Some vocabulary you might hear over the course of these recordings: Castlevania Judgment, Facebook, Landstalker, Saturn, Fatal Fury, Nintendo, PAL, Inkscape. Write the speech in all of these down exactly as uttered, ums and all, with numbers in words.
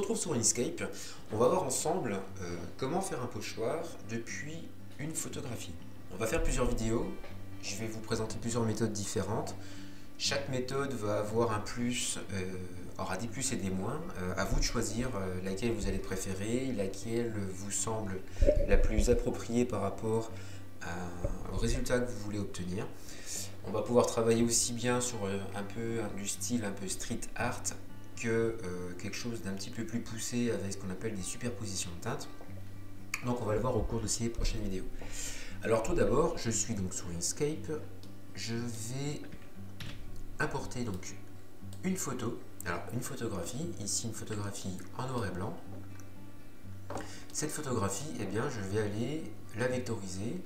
retrouve sur Inkscape. On va voir ensemble euh, comment faire un pochoir depuis une photographie. On va faire plusieurs vidéos. Je vais vous présenter plusieurs méthodes différentes. Chaque méthode va avoir un plus, euh, aura des plus et des moins. Euh, à vous de choisir euh, laquelle vous allez préférer, laquelle vous semble la plus appropriée par rapport à, au résultat que vous voulez obtenir. On va pouvoir travailler aussi bien sur euh, un peu du style un peu street art que euh, quelque chose d'un petit peu plus poussé avec ce qu'on appelle des superpositions de teintes. Donc on va le voir au cours de ces prochaines vidéos. Alors tout d'abord, je suis donc sur Inkscape, je vais importer donc une photo, alors une photographie, ici une photographie en noir et blanc. Cette photographie, eh bien, je vais aller la vectoriser.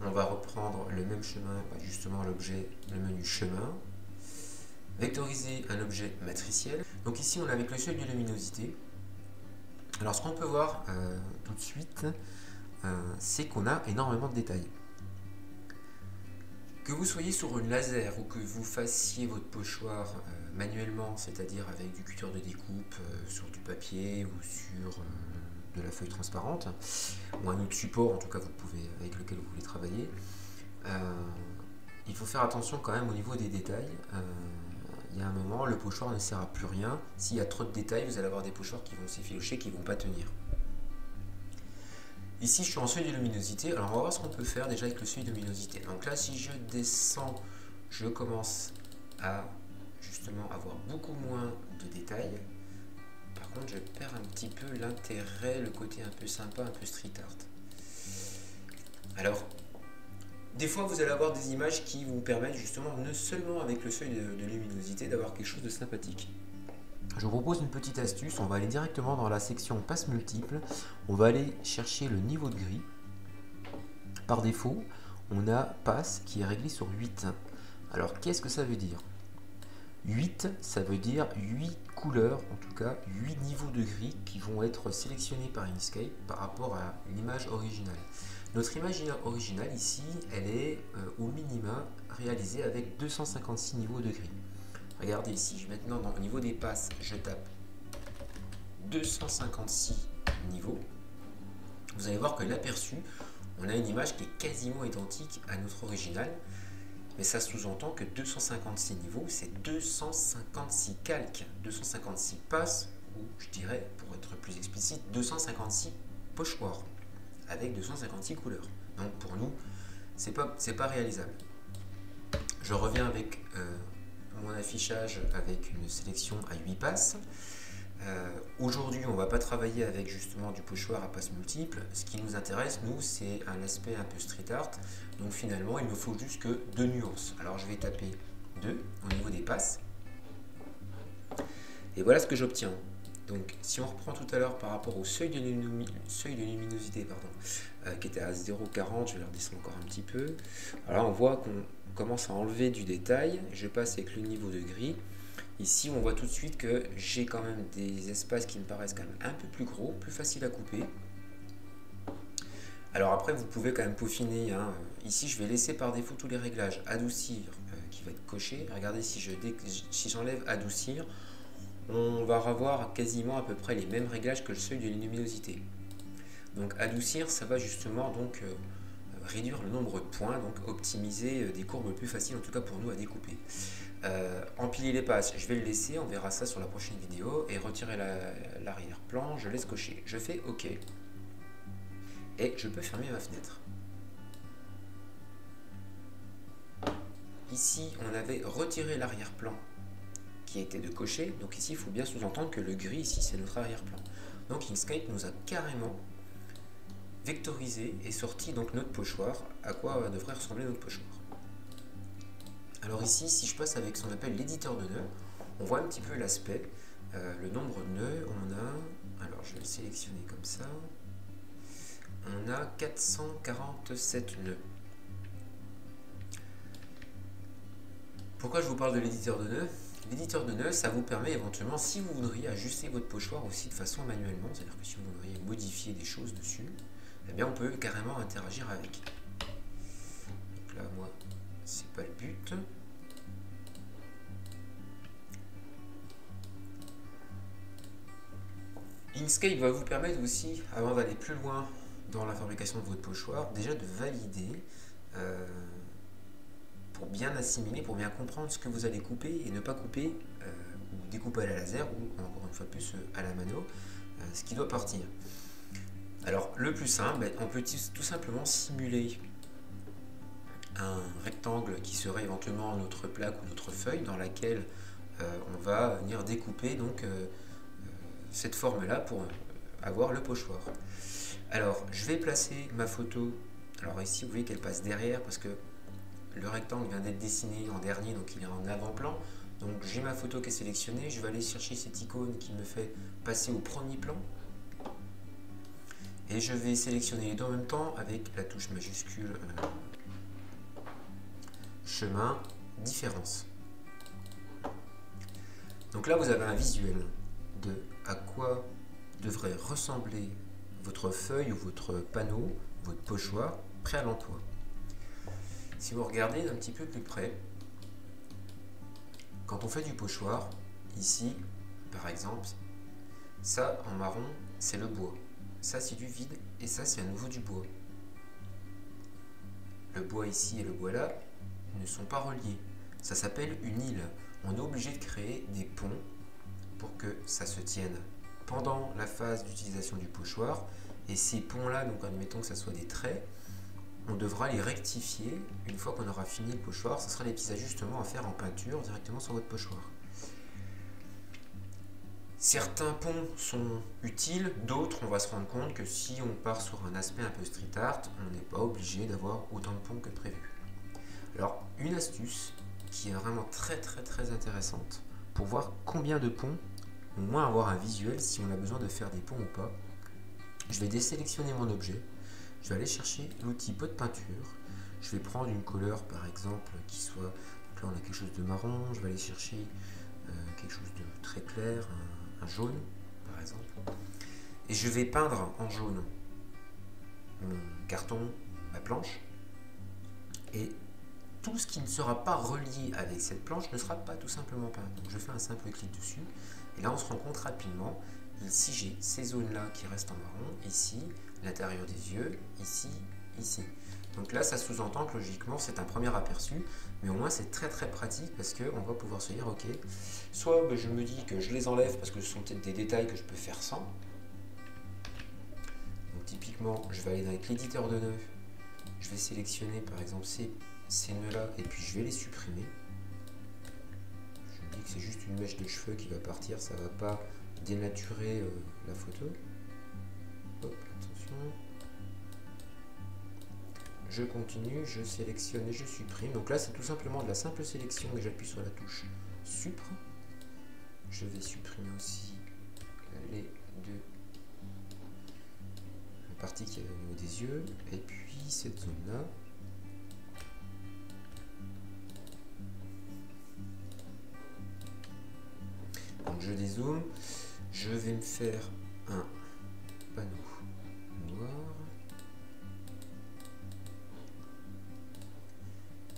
On va reprendre le même chemin, justement l'objet, le menu chemin. Vectoriser un objet matriciel. Donc ici on est avec le seuil de luminosité. Alors ce qu'on peut voir euh, tout de suite, euh, c'est qu'on a énormément de détails. Que vous soyez sur une laser ou que vous fassiez votre pochoir euh, manuellement, c'est-à-dire avec du cutter de découpe, euh, sur du papier ou sur euh, de la feuille transparente, ou un autre support en tout cas vous pouvez, avec lequel vous voulez travailler, euh, il faut faire attention quand même au niveau des détails. Euh, Il y a un moment, le pochoir ne sert à plus rien. S'il y a trop de détails, vous allez avoir des pochoirs qui vont s'effilocher, qui ne vont pas tenir. Ici, je suis en seuil de luminosité. Alors, on va voir ce qu'on peut faire déjà avec le seuil de luminosité. Donc là, si je descends, je commence à justement avoir beaucoup moins de détails. Par contre, je perds un petit peu l'intérêt, le côté un peu sympa, un peu street art. Alors, des fois, vous allez avoir des images qui vous permettent justement, ne seulement avec le seuil de, de luminosité, d'avoir quelque chose de sympathique. Je vous propose une petite astuce. On va aller directement dans la section passes multiples. On va aller chercher le niveau de gris. Par défaut, on a passe qui est réglé sur huit. Alors, qu'est-ce que ça veut dire? Huit, ça veut dire huit couleurs, en tout cas huit niveaux de gris qui vont être sélectionnés par Inkscape par rapport à l'image originale. Notre image originale ici, elle est euh, au minima réalisée avec deux cent cinquante-six niveaux de gris. Regardez ici, maintenant dans, au niveau des passes, je tape deux cent cinquante-six niveaux. Vous allez voir que l'aperçu, on a une image qui est quasiment identique à notre originale. Mais ça sous-entend que deux cent cinquante-six niveaux, c'est deux cent cinquante-six calques, deux cent cinquante-six passes, ou je dirais, pour être plus explicite, deux cent cinquante-six pochoirs avec deux cent cinquante-six couleurs. Donc pour nous, c'est pas, c'est pas réalisable. Je reviens avec euh, mon affichage avec une sélection à huit passes. Euh, Aujourd'hui, on ne va pas travailler avec justement du pochoir à passes multiples. Ce qui nous intéresse, nous, c'est un aspect un peu street art. Donc finalement, il me faut juste que deux nuances. Alors je vais taper deux au niveau des passes. Et voilà ce que j'obtiens. Donc si on reprend tout à l'heure par rapport au seuil de, lumi... seuil de luminosité pardon, euh, qui était à zéro virgule quarante, je vais le redescendre encore un petit peu. Alors là, on voit qu'on commence à enlever du détail. Je passe avec le niveau de gris. Ici, on voit tout de suite que j'ai quand même des espaces qui me paraissent quand même un peu plus gros, plus faciles à couper. Alors après, vous pouvez quand même peaufiner, hein. Ici, je vais laisser par défaut tous les réglages. Adoucir, euh, qui va être coché. Regardez, si je dé... si j'enlève adoucir, on va avoir quasiment à peu près les mêmes réglages que le seuil de luminosité. Donc adoucir, ça va justement donc euh, réduire le nombre de points, donc optimiser euh, des courbes plus faciles, en tout cas pour nous, à découper. Euh, empiler les passes, je vais le laisser, on verra ça sur la prochaine vidéo, et retirer l'arrière-plan, la, je laisse cocher. Je fais OK. Et je peux fermer ma fenêtre. Ici, on avait retiré l'arrière-plan qui était de cocher, donc ici il faut bien sous-entendre que le gris ici c'est notre arrière-plan. Donc Inkscape nous a carrément vectorisé et sorti donc notre pochoir, à quoi devrait ressembler notre pochoir. Alors ici, si je passe avec ce qu'on appelle l'éditeur de nœuds, on voit un petit peu l'aspect, euh, le nombre de nœuds, on a, alors je vais le sélectionner comme ça, on a quatre cent quarante-sept nœuds. Pourquoi je vous parle de l'éditeur de nœuds? L'éditeur de nœuds, ça vous permet éventuellement, si vous voudriez ajuster votre pochoir aussi de façon manuellement, c'est-à-dire que si vous voudriez modifier des choses dessus, eh bien on peut carrément interagir avec. Donc là, moi, c'est pas le but. Inkscape va vous permettre aussi, avant d'aller plus loin dans la fabrication de votre pochoir, déjà de valider euh, pour bien assimiler, pour bien comprendre ce que vous allez couper et ne pas couper euh, ou découper à la laser ou encore une fois plus à la mano, euh, ce qui doit partir. Alors le plus simple, on peut tout simplement simuler un rectangle qui serait éventuellement notre plaque ou notre feuille dans laquelle euh, on va venir découper donc euh, cette forme là pour avoir le pochoir. Alors je vais placer ma photo, alors ici vous voyez qu'elle passe derrière parce que le rectangle vient d'être dessiné en dernier, donc il est en avant-plan. Donc j'ai ma photo qui est sélectionnée, je vais aller chercher cette icône qui me fait passer au premier plan. Et je vais sélectionner les deux en même temps avec la touche majuscule euh, chemin, différence. Donc là vous avez un visuel de à quoi devrait ressembler votre feuille ou votre panneau, votre pochoir prêt à l'emploi. Si vous regardez d'un petit peu plus près, quand on fait du pochoir, ici par exemple, ça en marron c'est le bois, ça c'est du vide et ça c'est à nouveau du bois. Le bois ici et le bois là ne sont pas reliés, ça s'appelle une île. On est obligé de créer des ponts pour que ça se tienne pendant la phase d'utilisation du pochoir, et ces ponts là, donc admettons que ça soit des traits, on devra les rectifier une fois qu'on aura fini le pochoir. Ce sera des petits ajustements à faire en peinture directement sur votre pochoir. Certains ponts sont utiles, d'autres on va se rendre compte que si on part sur un aspect un peu street art, on n'est pas obligé d'avoir autant de ponts que prévu. Alors une astuce qui est vraiment très très très intéressante pour voir combien de ponts, au moins avoir un visuel si on a besoin de faire des ponts ou pas. Je vais désélectionner mon objet, je vais aller chercher l'outil pot de peinture, je vais prendre une couleur par exemple qui soit, donc là on a quelque chose de marron, je vais aller chercher euh, quelque chose de très clair, un, un jaune par exemple, et je vais peindre en jaune mon carton, ma planche, et tout ce qui ne sera pas relié avec cette planche ne sera pas tout simplement peint. Donc je fais un simple clic dessus et là on se rend compte rapidement, ici j'ai ces zones là qui restent en marron, ici l'intérieur des yeux, ici, ici. Donc là ça sous-entend que logiquement c'est un premier aperçu, mais au moins c'est très très pratique parce qu'on va pouvoir se dire ok, soit ben, je me dis que je les enlève parce que ce sont peut-être des détails que je peux faire sans. Donc typiquement je vais aller avec l'éditeur de nœuds, je vais sélectionner par exemple ces ces nœuds là et puis je vais les supprimer. Je dis que c'est juste une mèche de cheveux qui va partir, ça va pas dénaturer euh, la photo. Hop, attention, je continue, je sélectionne et je supprime. Donc là c'est tout simplement de la simple sélection et j'appuie sur la touche supprime. Je vais supprimer aussi les deux parties qui avaient au niveau des yeux et puis cette zone là. Je dézoome, je vais me faire un panneau noir.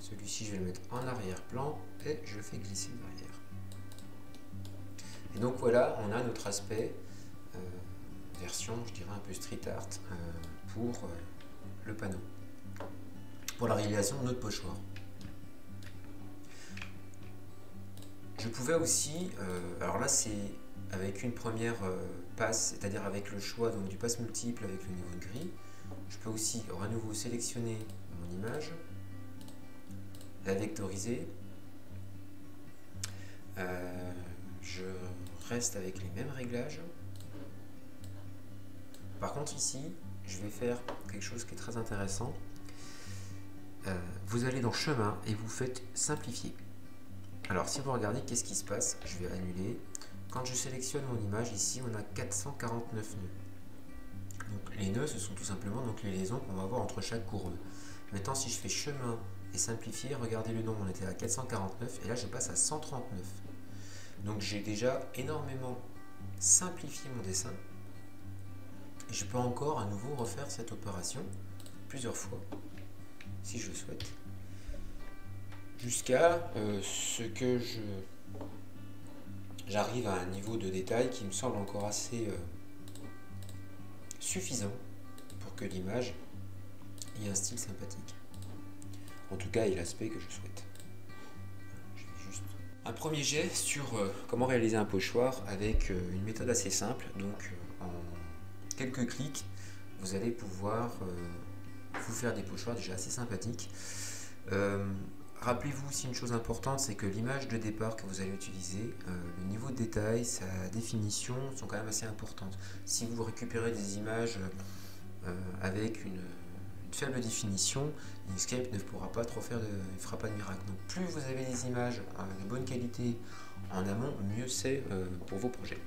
Celui-ci, je vais le mettre en arrière-plan et je le fais glisser derrière. Et donc voilà, on a notre aspect euh, version, je dirais un peu street art euh, pour euh, le panneau, pour la réalisation de notre pochoir. Je pouvais aussi, euh, alors là c'est avec une première euh, passe, c'est-à-dire avec le choix donc, du passe multiple avec le niveau de gris, je peux aussi alors, à nouveau sélectionner mon image, la vectoriser, euh, je reste avec les mêmes réglages. Par contre ici, je vais faire quelque chose qui est très intéressant, euh, vous allez dans chemin et vous faites simplifier. Alors si vous regardez, qu'est-ce qui se passe? Je vais annuler. Quand je sélectionne mon image, ici on a quatre cent quarante-neuf nœuds. Donc, les nœuds, ce sont tout simplement donc, les liaisons qu'on va avoir entre chaque courbe. Maintenant, si je fais chemin et simplifier, regardez le nombre, on était à quatre cent quarante-neuf et là je passe à cent trente-neuf. Donc j'ai déjà énormément simplifié mon dessin. Et je peux encore à nouveau refaire cette opération plusieurs fois, si je le souhaite, jusqu'à euh, ce que je j'arrive à un niveau de détail qui me semble encore assez euh, suffisant pour que l'image ait un style sympathique. En tout cas, et l'aspect que je souhaite. Je vais juste... Un premier jet sur euh, comment réaliser un pochoir avec euh, une méthode assez simple. Donc, euh, en quelques clics, vous allez pouvoir euh, vous faire des pochoirs déjà assez sympathiques. Euh, Rappelez-vous aussi une chose importante, c'est que l'image de départ que vous allez utiliser, euh, le niveau de détail, sa définition sont quand même assez importantes. Si vous récupérez des images euh, avec une, une faible définition, Inkscape ne pourra pas trop faire de, il fera pas de miracle. Donc plus vous avez des images euh, de bonne qualité en amont, mieux c'est euh, pour vos projets.